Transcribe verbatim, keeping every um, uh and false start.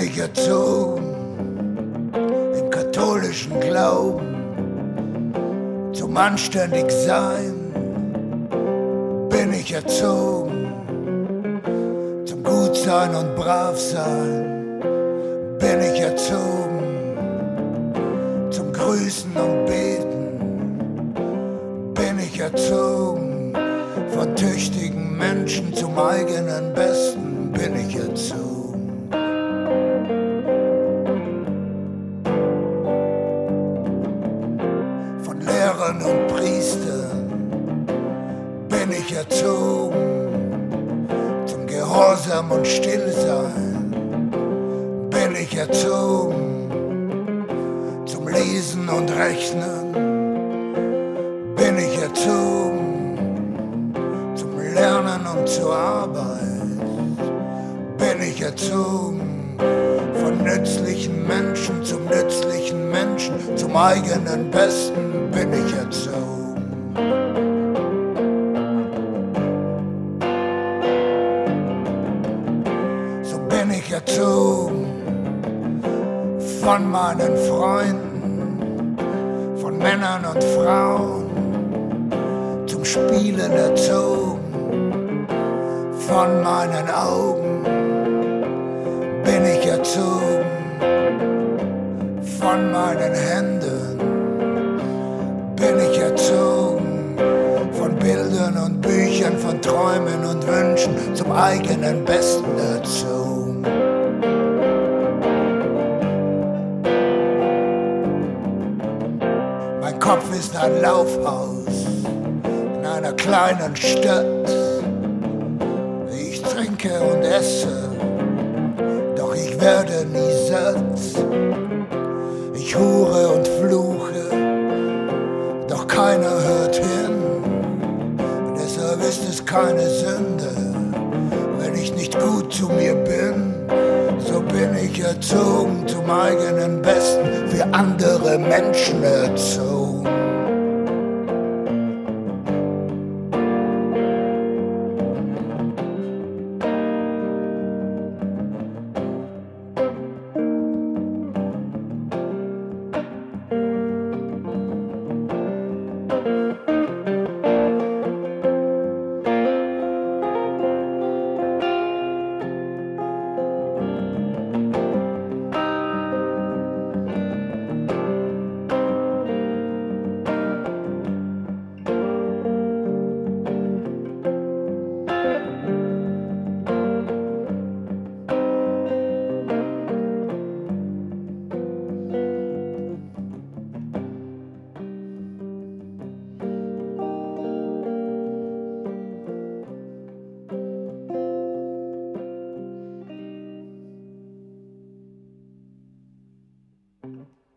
mich erzogen im katholischen Glauben, zum anständig Sein bin ich erzogen, zum Gutsein und Bravsein bin ich erzogen, zum Grüßen und Beten bin ich erzogen, von tüchtigen Menschen zum eigenen Besten bin ich erzogen. Lehrern und Priestern bin ich erzogen, zum Gehorsam und Stillsein bin ich erzogen, zum Lesen und Rechnen bin ich erzogen, zum Lernen und zur Arbeit bin ich erzogen, von nützlichen Menschen zum nützlichen Menschen, zum eigenen Besten bin ich erzogen. So bin ich erzogen von meinen Freunden, von Männern und Frauen, zum Spielen erzogen, von meinen Augen bin ich erzogen, von meinen Händen bin ich erzogen, von Bildern und Büchern, von Träumen und Wünschen, zum eigenen Besten erzogen. Mein Kopf ist ein Laufhaus in einer kleinen Stadt. Ich trinke und esse, doch ich werde nie satt. Ich hure und fluche, doch keiner hört hin, deshalb ist es keine Sünde, wenn ich nicht gut zu mir bin. So bin ich erzogen, zum eigenen Besten, für andere Menschen erzogen. Mm-hmm.